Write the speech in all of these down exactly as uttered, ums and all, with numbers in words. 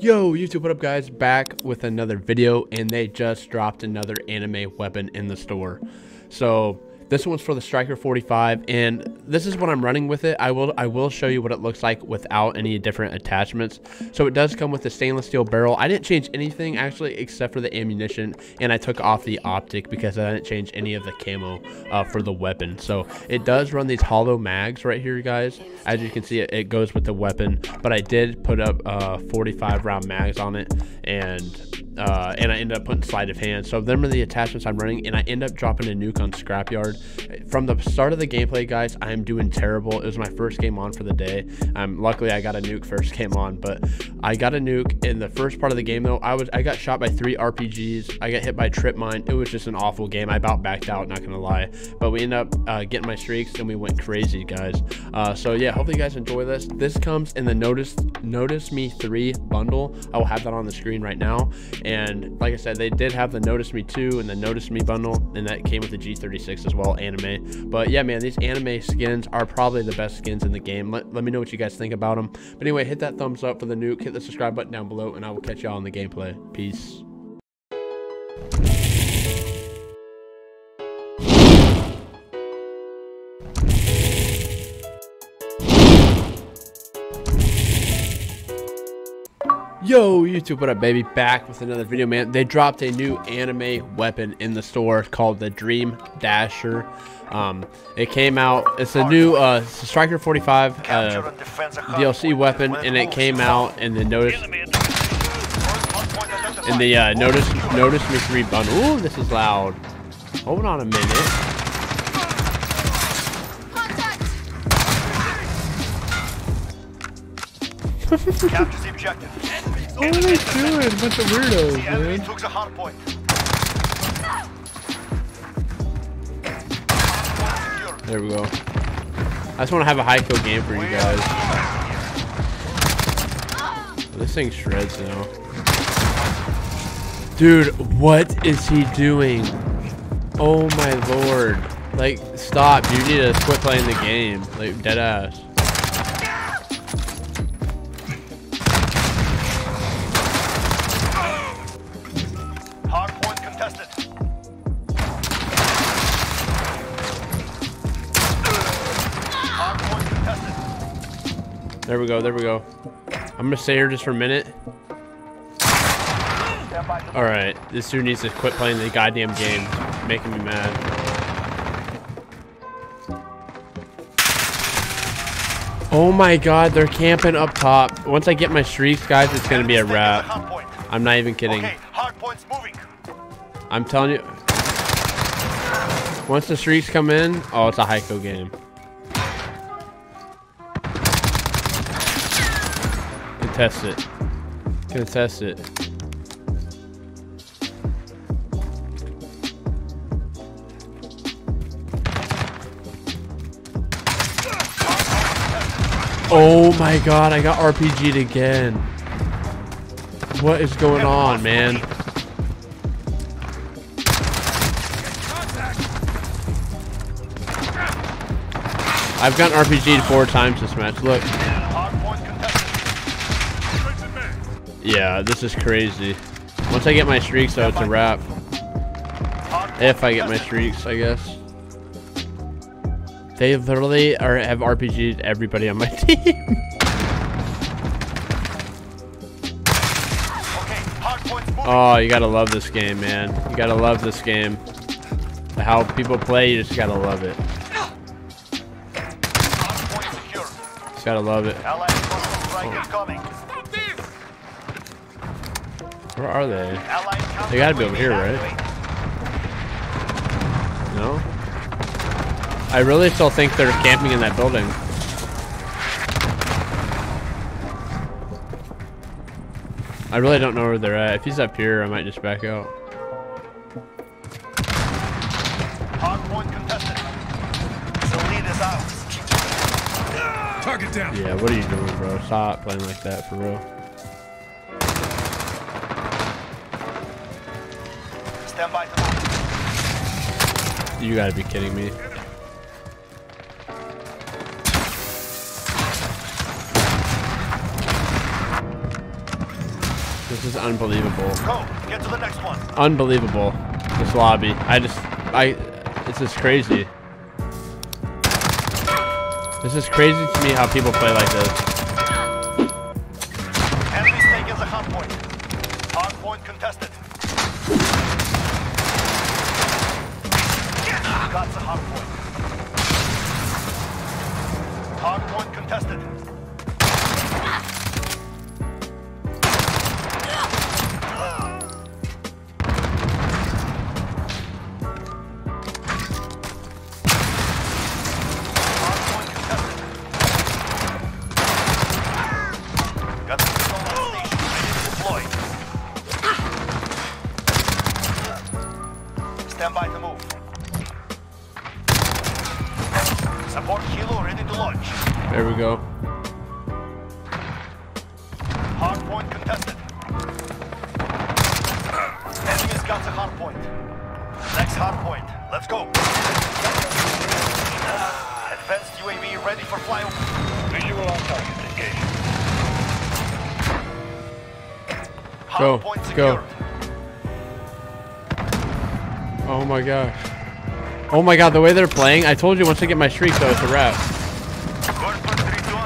Yo YouTube, what up guys? Back with another video, and they just dropped another anime weapon in the store. So this one's for the Striker forty-five, and this is what I'm running with it. I will I will show you what it looks like without any different attachments. So it does come with the stainless steel barrel. I didn't change anything actually except for the ammunition, and I took off the optic because I didn't change any of the camo uh, for the weapon. So it does run these hollow mags right here, you guys. As you can see, it, it goes with the weapon, but I did put up uh, forty-five round mags on it, and uh and I ended up putting sleight of hand. So them are the attachments I'm running, and I end up dropping a nuke on Scrapyard. From the start of the gameplay, guys, I am doing terrible. It was my first game on for the day. Um luckily I got a nuke first game on, but I got a nuke in the first part of the game. Though I was I got shot by three R P Gs, I got hit by a trip mine. It was just an awful game. I about backed out, not gonna lie, but we ended up uh, getting my streaks, and we went crazy, guys. Uh so yeah, hopefully you guys enjoy this. This comes in the notice notice me three bundle. I will have that on the screen right now. And like I said, they did have the Notice Me two and the Notice Me bundle, and that came with the G thirty-six as well, anime. But yeah, man, these anime skins are probably the best skins in the game. Let, let me know what you guys think about them. But anyway, hit that thumbs up for the nuke, hit the subscribe button down below, and I will catch y'all in the gameplay. Peace. Yo YouTube, what up baby? Back with another video, man. They dropped a new anime weapon in the store called the Dream Dasher. Um, it came out, it's a new uh, Striker forty-five uh, D L C weapon, and it came out in the Notice in the uh, Notice Notice Me three bundle. Ooh, this is loud. Hold on a minute. What are they doing? Bunch of weirdos, man. There we go. I just want to have a high kill game for you guys. This thing shreds now. Dude, what is he doing? Oh my lord. Like, stop. You need to quit playing the game. Like, dead ass. There we go, there we go. I'm gonna stay here just for a minute. Alright, this dude needs to quit playing the goddamn game. It's making me mad. Oh my god, they're camping up top. Once I get my streaks, guys, it's gonna be a wrap. I'm not even kidding. I'm telling you. Once the streaks come in, oh, it's a Heiko game. Test it. Gonna test it. Oh my god, I got R P G'd again. What is going on, man? I've gotten R P G'd four times this match. Look. Yeah, this is crazy. Once I get my streaks, though, it's a wrap. If I get my streaks, I guess. They literally are have R P G'd everybody on my team. Oh, you gotta love this game, man. You gotta love this game. How people play, you just gotta love it. Just gotta love it. Oh. Where are they? They gotta be over here, right? No? I really still think they're camping in that building. I really don't know where they're at. If he's up here, I might just back out. Target down. Yeah, what are you doing, bro? Stop playing like that, for real. You gotta be kidding me. This is unbelievable. Go, get to the next one. Unbelievable. This lobby. I just, I, it's just crazy. This is crazy to me how people play like this. Enemy's taken the hard point. Hard point contested. Get up. Got the hard point. Hard point contested. Stand by to move. Support Kilo ready to launch. There we go. Hard point contested. Enemy's got the hard point. Next hard point. Let's go. Advanced U A V ready for flyover. Visual on target. Engage. Hard point secured. Go. Oh my gosh. Oh my god, the way they're playing. I told you once I get my streak though, it's a wrap.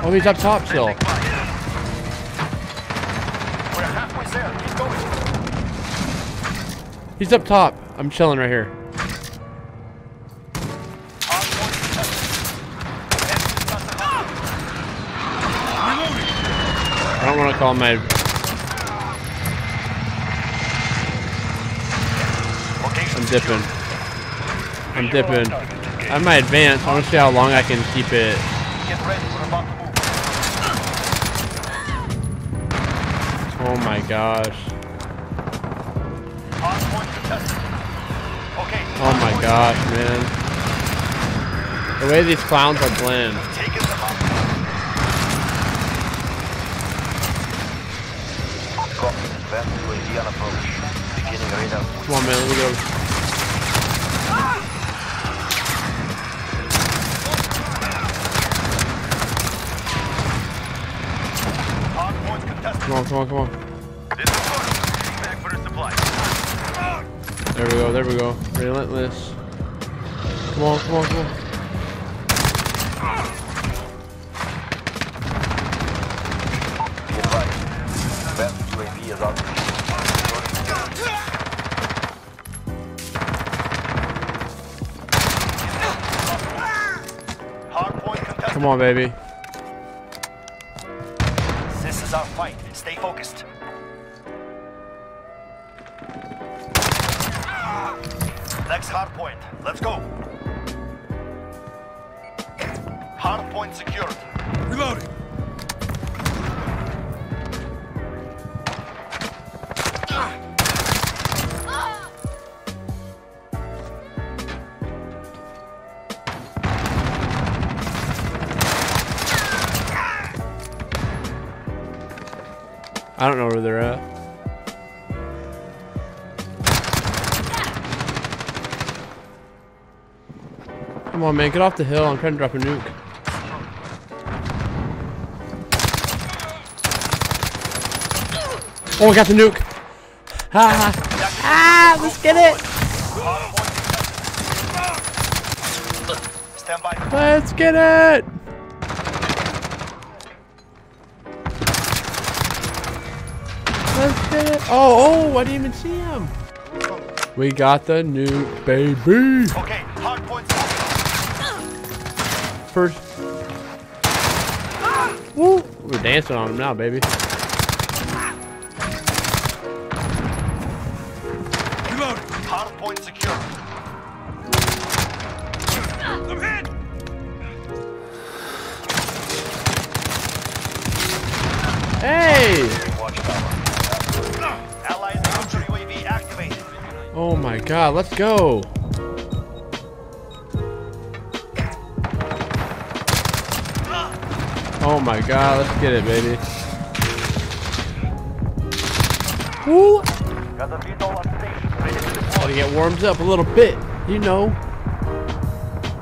Oh, he's up top still. We're halfway there. Keep going. He's up top. I'm chilling right here. I don't want to call my... I'm dipping. I'm dipping. I might advance. I want to see how long I can keep it. Oh my gosh. Oh my gosh, man. The way these clowns are playing. Come on, man. Let me go. Come on, come on, come on. Back for the supply. There we go, there we go. Relentless. Come on, come on, come on. Come on, baby. This is our fight. Stay focused. Next hard point. Let's go. Hard point secured. Reloading. I don't know where they're at. Come on, man, get off the hill. I'm trying to drop a nuke. Oh, I got the nuke. Ah, ah, let's get it. Let's get it. Oh, oh, I didn't even see him. We got the nuke, baby. Okay, hard points. First. Ah. Woo. We're dancing on him now, baby. Reload. Hard point secure. I'm hit. Hey. Oh my god, let's go! Oh my god, let's get it, baby. Woo! Gotta get warmed up a little bit, you know.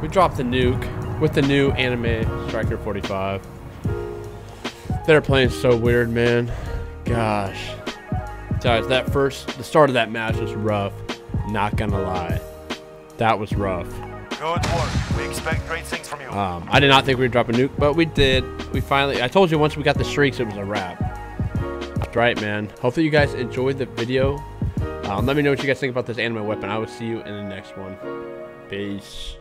We dropped the nuke with the new anime Striker forty-five. They're playing so weird, man. Gosh. guys, that first, the start of that match was rough. Not gonna lie, that was rough. Good work. We expect great things from you. Um, I did not think we would drop a nuke, but we did. We finally. I told you once we got the streaks, it was a wrap. That's right, man. Hopefully you guys enjoyed the video. Um, let me know what you guys think about this anime weapon. I will see you in the next one. Peace.